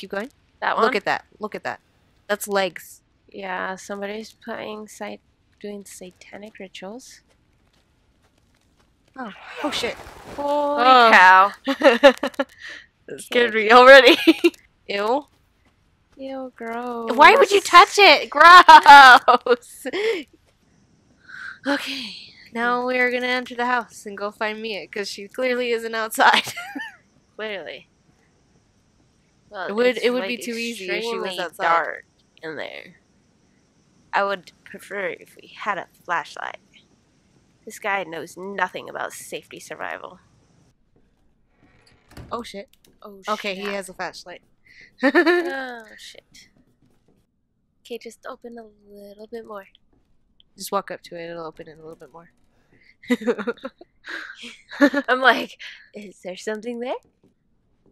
Keep going. That one. Look at that. Look at that. That's legs. Yeah, somebody's playing doing satanic rituals. Oh, oh shit. Holy cow. That scared me already. Ew. Ew, gross. Why would you touch it? Gross. Okay, now we're gonna enter the house and go find Mia, because she clearly isn't outside. Clearly. Well, it would be too easy if she was outside. Dark in there. I would prefer it if we had a flashlight. This guy knows nothing about safety survival. Oh shit. Oh shit. Okay, he has a flashlight. Oh shit. Okay, just open a little bit more. Just walk up to it, it'll open it a little bit more. I'm like, is there something there?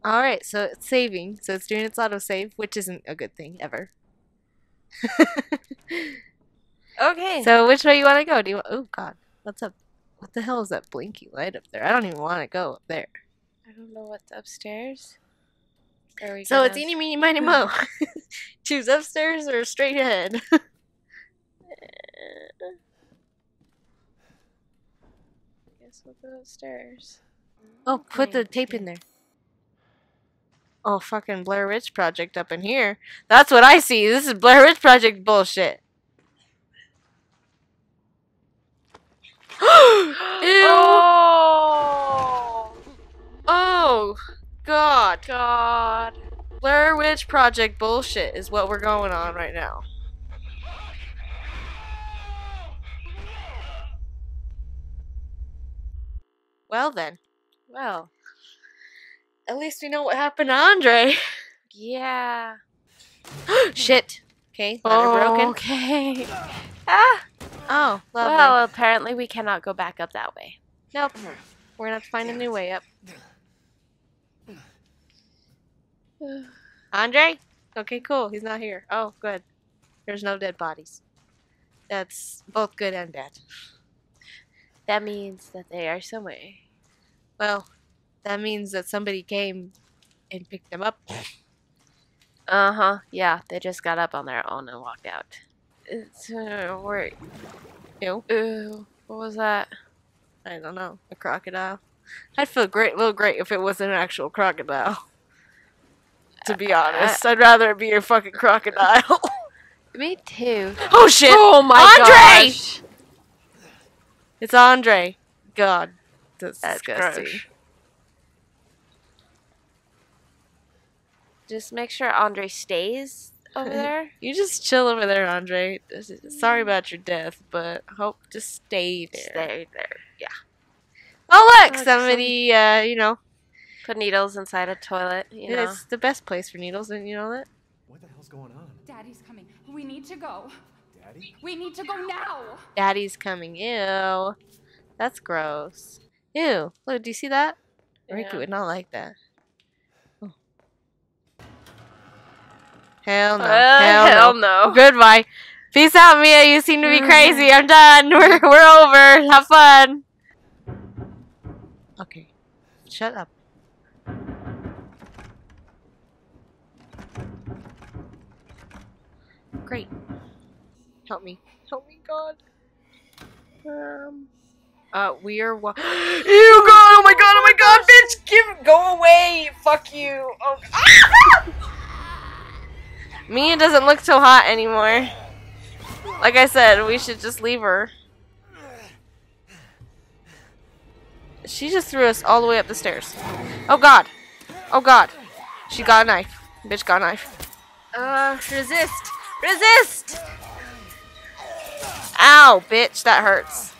Alright, so it's saving. So it's doing its autosave, which isn't a good thing ever. Okay. So which way you want to go? Do you oh god. What's up? What the hell is that blinky light up there? I don't even want to go up there. I don't know what's upstairs. Are we so it's eeny, meeny, miny, mo. Choose upstairs or straight ahead. I guess we'll go upstairs. Oh, put the tape in there. Oh, fucking Blair Witch Project up in here. That's what I see. This is Blair Witch Project bullshit. Ew. Oh. Oh god. God. Blair Witch Project bullshit is what we're going on right now. Well then. Well. At least we know what happened to Andre. Yeah. Shit. Okay. Broken. Okay. Ah. Oh, lovely. Well, apparently we cannot go back up that way. Nope. We're gonna have to find a new way up. Andre? Okay, cool. He's not here. Oh, good. There's no dead bodies. That's both good and bad. That means that they are somewhere. Well, that means that somebody came and picked them up. Uh-huh. Yeah, they just got up on their own and walked out. It's wait. Ew. Ew. What was that? I don't know. A crocodile. I'd feel great if it wasn't an actual crocodile. To be honest, I'd rather it be a fucking crocodile. Me too. Oh shit! Oh my Andre! Gosh! It's Andre. God, that's disgusting. Gross. Just make sure Andre stays over there. You just chill over there, Andre. Sorry about your death, but hope just stay there. Stay there. Yeah. Oh look, somebody you know, put needles inside a toilet. You know. It's the best place for needles, didn't you know that? What the hell's going on? Daddy's coming. We need to go. Daddy? We need to go now. Daddy's coming. Ew. That's gross. Ew. Look, do you see that? Yeah. Ricky would not like that. Hell no. Hell no. Goodbye. Peace out, Mia. You seem to be crazy. I'm done. We're over. Have fun. Okay. Shut up. Great. Help me. Help me, God. We are walking. Ew, God. Oh my God. Oh my God, bitch. Go away. Fuck you. Oh. Ah! Mia doesn't look so hot anymore. Like I said, we should just leave her. She just threw us all the way up the stairs. Oh god. Oh god. She got a knife. Bitch got a knife. Resist! Resist! Ow, bitch, that hurts.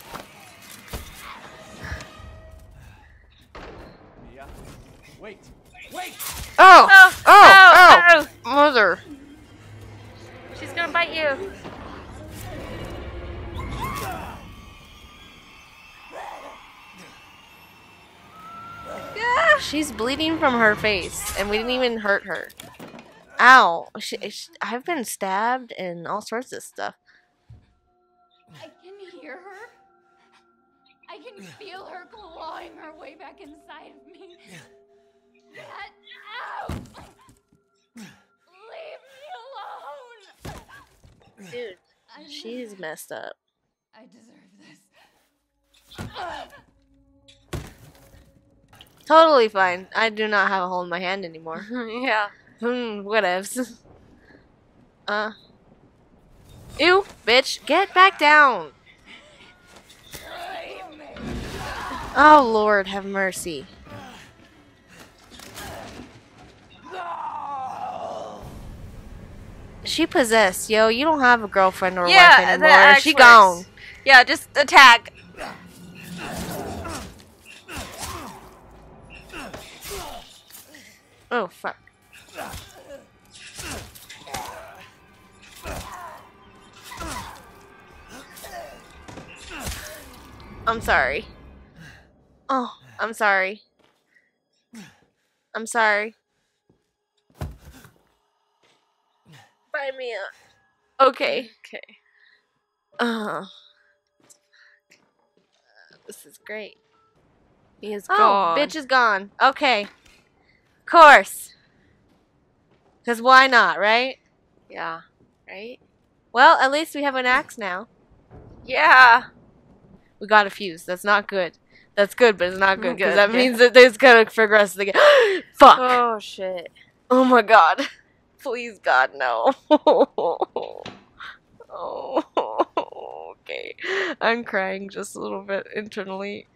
Yeah. Wait. Wait! Oh! Oh! Oh! Oh! Oh. Mother. She's gonna bite you. Yeah, she's bleeding from her face, and we didn't even hurt her. Ow! I've been stabbed and all sorts of stuff. I can hear her. I can feel her clawing her way back inside of me. That, ow! Dude, she's messed up. I deserve this. Totally fine. I do not have a hole in my hand anymore. Yeah. Whatevs. Ew, bitch. Get back down. Oh, Lord, have mercy. She possessed, yo. You don't have a girlfriend or wife anymore. That she works. Gone. Yeah, just attack. Oh, fuck. I'm sorry. Oh, I'm sorry. I'm sorry. Buy me up. Okay. Okay. This is great. He is gone. Oh, bitch is gone. Okay. Of course. Because why not, right? Yeah. Right? Well, at least we have an axe now. Yeah. We got a fuse. That's not good. That's good, but it's not good because that means that there's gonna progress the game. Fuck. Oh shit. Oh my god. Please God no. Oh. Okay. I'm crying just a little bit internally.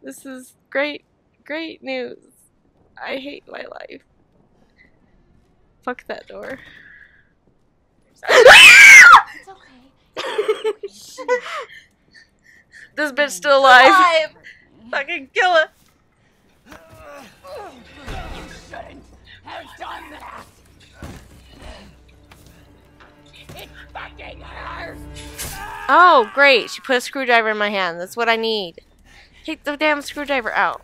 This is great, great news. I hate my life. Fuck that door. It's okay. This bitch still alive. Fucking kill her. You shouldn't have done that. It fucking hurts. Oh, great. She put a screwdriver in my hand. That's what I need. Take the damn screwdriver out.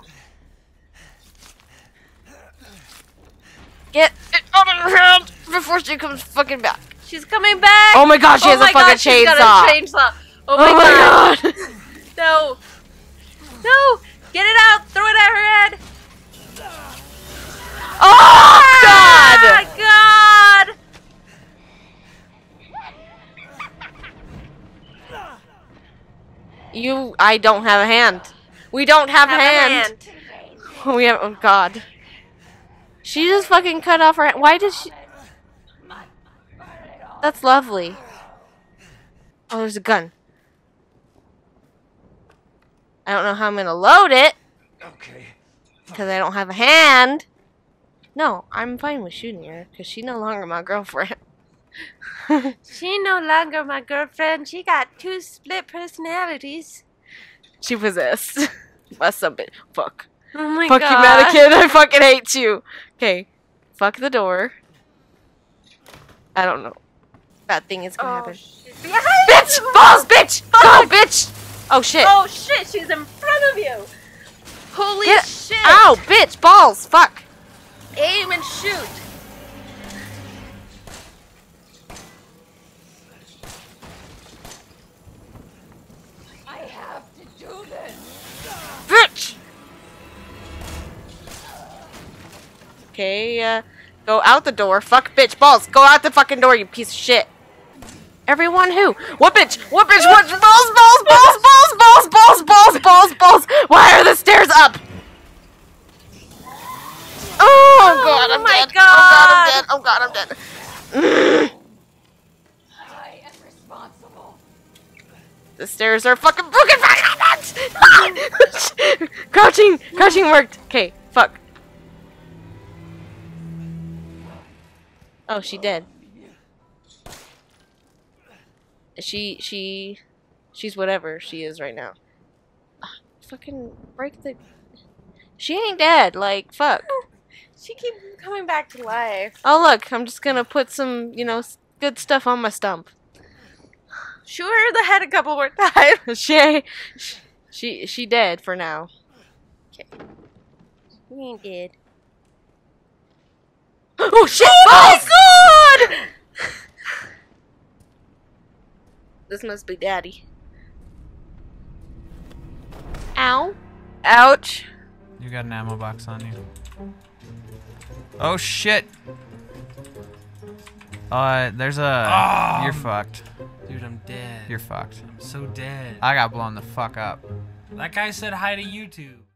Get it out of her hand before she comes fucking back. She's coming back. Oh my gosh, she has a fucking chainsaw. She's got a chainsaw. Oh my god. No. No! Get it out! Throw it at her head! Oh, God! God! I don't have a hand. We don't have a hand. Oh, we have, oh, God. She just fucking cut off her hand. Why did she? That's lovely. Oh, there's a gun. I don't know how I'm gonna load it. Okay. Because I don't have a hand. No, I'm fine with shooting her because she's no longer my girlfriend. She no longer my girlfriend. She got two split personalities. She possessed. What's up, bitch? Fuck. Oh my god. Fuck you, mannequin. I fucking hate you. Okay. Fuck the door. I don't know. Bad thing is gonna happen. Shit. Behind bitch! You. Balls, bitch! Fuck. Go, bitch! Oh shit! Oh shit! She's in front of you. Holy shit! Ow, bitch! Balls! Fuck! Aim and shoot. I have to do this. Bitch! Okay, go out the door. Fuck, bitch, balls. Go out the fucking door, you piece of shit. Everyone who? What bitch? What bitch? What? Balls, balls, balls, balls, balls, balls, balls, balls, balls. Why are the stairs up? Oh god, I'm dead. Oh god, I'm dead. Oh god, I'm dead. I am responsible. The stairs are fucking broken. Crouching, crouching worked. Okay, fuck. Oh, she dead. She's whatever she is right now. Fucking break the... She ain't dead, like, fuck. She keeps coming back to life. Oh, look, I'm just gonna put some, you know, good stuff on my stump. Shoot her in the head a couple more times. She dead for now. Okay. She ain't dead. Oh, shit! Oh, my God! This must be daddy. Ow. Ouch. You got an ammo box on you. Oh shit. There's a... You're fucked. Dude, I'm dead. You're fucked. I'm so dead. I got blown the fuck up. That guy said hi to YouTube.